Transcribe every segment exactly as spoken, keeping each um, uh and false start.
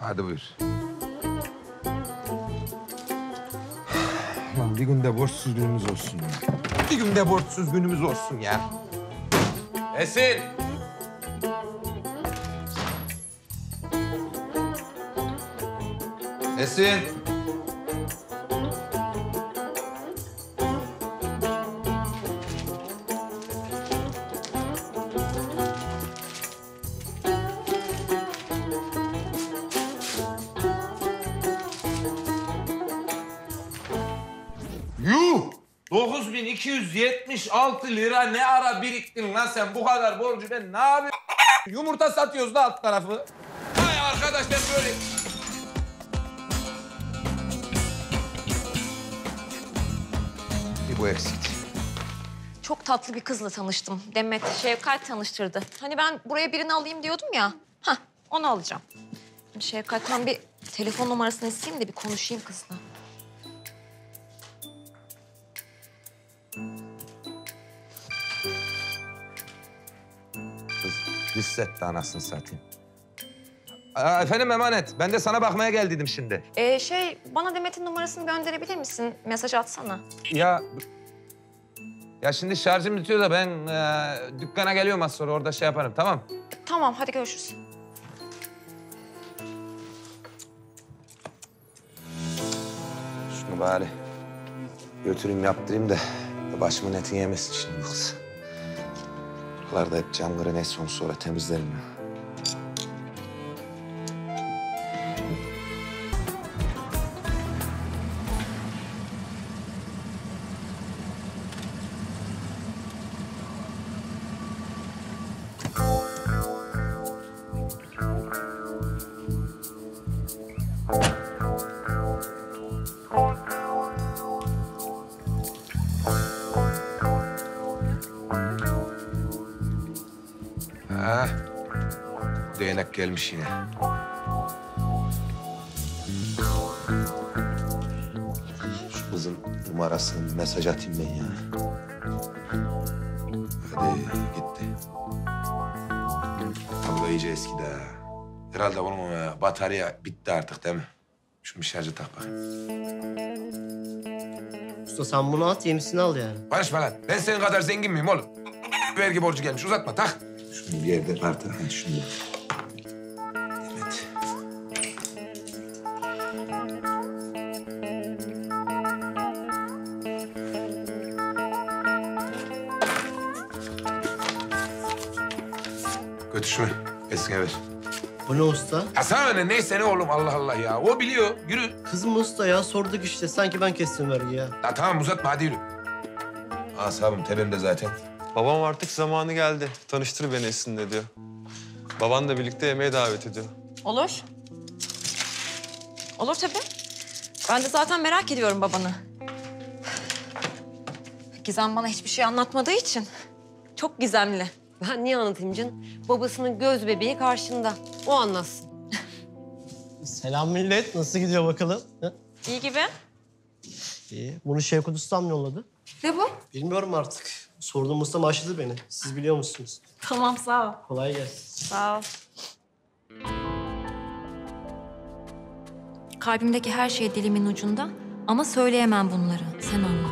Hadi buyur. Lan bir günde borçsuz günümüz olsun ya. Bir günde borçsuz günümüz olsun ya. Esin! Esin! dokuz bin iki yüz yetmiş altı lira ne ara biriktin lan sen? Bu kadar borcu ben ne yapayım? Yumurta satıyoruz da alt tarafı. Hay arkadaş ben böyle... Bir bu eksikti. Çok tatlı bir kızla tanıştım. Demet Şefkal tanıştırdı. Hani ben buraya birini alayım diyordum ya. Hah, onu alacağım. Şefkal'tan bir telefon numarasını isteyeyim de bir konuşayım kızla. Hisset de anasını satayım. Aa, efendim emanet. Ben de sana bakmaya geldiydim şimdi. Ee, şey, bana Demet'in numarasını gönderebilir misin? Mesaj atsana. Ya... Ya şimdi şarjım bitiyor da ben e, dükkana geliyorum az sonra. Orada şey yaparım, tamam? Tamam, hadi görüşürüz. Şunu bari götüreyim, yaptırayım da başımın etini yemesin şimdi kız. Buralarda hep camları ne son sonra temizlerim ya. Değnek gelmiş yine. Şu kızın numarasını mesaj atayım ben ya. Hadi gitti. Vallahi iyice eskidi ha. Herhalde bunun batarya bitti artık değil mi? Şunu bir şarja tak bakayım. Usta sen bunu at, yenisini al yani. Barışma lan. Ben senin kadar zengin miyim oğlum? Vergi borcu gelmiş, uzatma tak. Şunu bir yerde parta, hadi şunu. Evet. Götüşme, Esin'e ver. Bu ne usta? Ya sana ne, neyse ne oğlum Allah Allah ya. O biliyor, yürü. Kızım usta ya, sorduk işte. Sanki ben kestim vergi ya. Ya tamam uzatma, hadi yürü. Asabım tepemde zaten. Babam artık zamanı geldi. Tanıştır beni Esin'le diyor. Baban da birlikte yemeğe davet ediyor. Olur. Olur tabii. Ben de zaten merak ediyorum babanı. Gizem bana hiçbir şey anlatmadığı için çok gizemli. Ben niye anlatayım canım? Babasının göz bebeği karşında. O anlatsın. Selam millet. Nasıl gidiyor bakalım? Ha? İyi gibi. İyi. Bunu Şevkat Usta'm yolladı. Ne bu? Bilmiyorum artık. Sorduğum ustam aşırdı beni. Siz biliyor musunuz? Tamam, sağ ol. Kolay gelsin. Sağ ol. Kalbimdeki her şey dilimin ucunda ama söyleyemem bunları. Sen anla.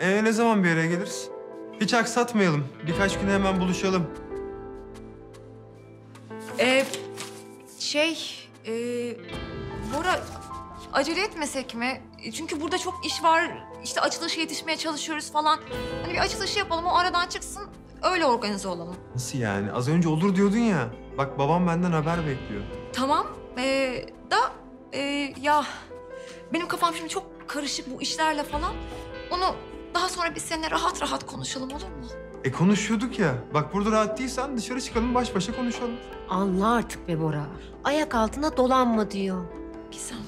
Ee, ne zaman bir yere geliriz? Hiç aksatmayalım. Birkaç güne hemen buluşalım. Ee, şey... E, Bora, acele etmesek mi? Çünkü burada çok iş var. İşte açılışa yetişmeye çalışıyoruz falan. Hani bir açılışı yapalım, o aradan çıksın, öyle organize olalım. Nasıl yani? Az önce olur diyordun ya. Bak babam benden haber bekliyor. Tamam ee, da ee, ya benim kafam şimdi çok karışık bu işlerle falan. Onu daha sonra biz seninle rahat rahat konuşalım, olur mu? E konuşuyorduk ya. Bak burada rahat değilsen dışarı çıkalım, baş başa konuşalım. Anla artık be Bora. Ayak altına dolanma diyor. Gizem.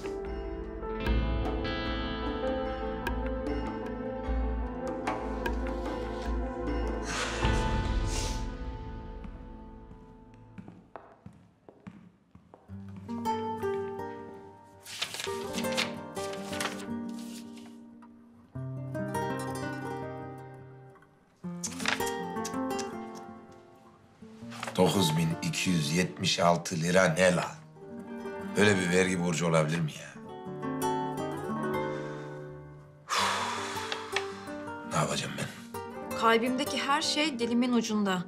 dokuz bin iki yüz yetmiş altı lira ne la? Böyle bir vergi borcu olabilir mi ya? Ne yapacağım ben? Kalbimdeki her şey dilimin ucunda.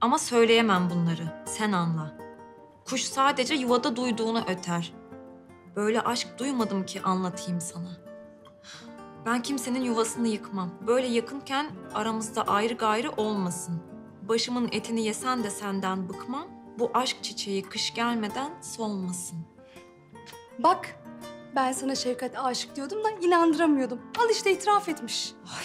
Ama söyleyemem bunları. Sen anla. Kuş sadece yuvada duyduğunu öter. Böyle aşk duymadım ki anlatayım sana. Ben kimsenin yuvasını yıkmam. Böyle yakınken aramızda ayrı gayrı olmasın. Başımın etini yesen de senden bıkmam. Bu aşk çiçeği kış gelmeden solmasın. Bak, ben sana Şevkat'e aşık diyordum da inandıramıyordum. Al işte itiraf etmiş. Ay,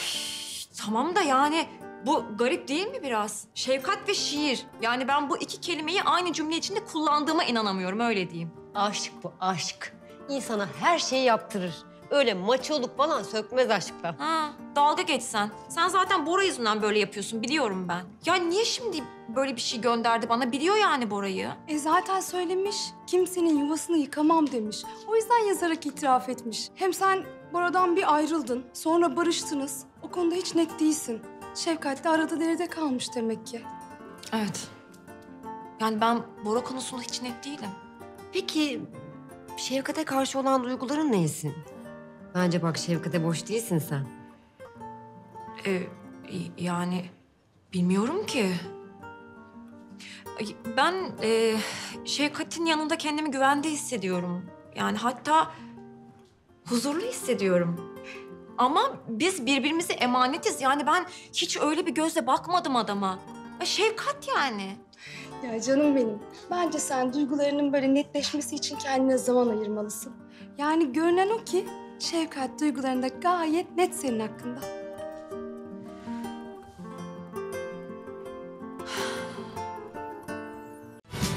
tamam da yani bu garip değil mi biraz? Şefkat ve şiir. Yani ben bu iki kelimeyi aynı cümle içinde kullandığıma inanamıyorum, öyle diyeyim. Aşk bu, aşk. İnsana her şeyi yaptırır. Öyle maçoluk falan sökmez aşkla. Ha, dalga geçsen. Sen zaten Bora yüzünden böyle yapıyorsun, biliyorum ben. Ya niye şimdi böyle bir şey gönderdi bana? Biliyor yani Bora'yı. E zaten söylemiş. Kimsenin yuvasını yıkamam demiş. O yüzden yazarak itiraf etmiş. Hem sen Bora'dan bir ayrıldın. Sonra barıştınız. O konuda hiç net değilsin. Şefkat de arada derede kalmış demek ki. Evet. Yani ben Bora konusunda hiç net değilim. Peki Şefkat'e karşı olan duyguların neysin? Bence bak Şefkat'e boş değilsin sen. Ee, yani bilmiyorum ki. Ben e, Şefkat'in yanında kendimi güvende hissediyorum. Yani hatta huzurlu hissediyorum. Ama biz birbirimize emanetiz. Yani ben hiç öyle bir gözle bakmadım adama. Şefkat yani. Ya canım benim, bence sen duygularının böyle netleşmesi için kendine zaman ayırmalısın. Yani görünen o ki Şefkat duygularında gayet net senin hakkında.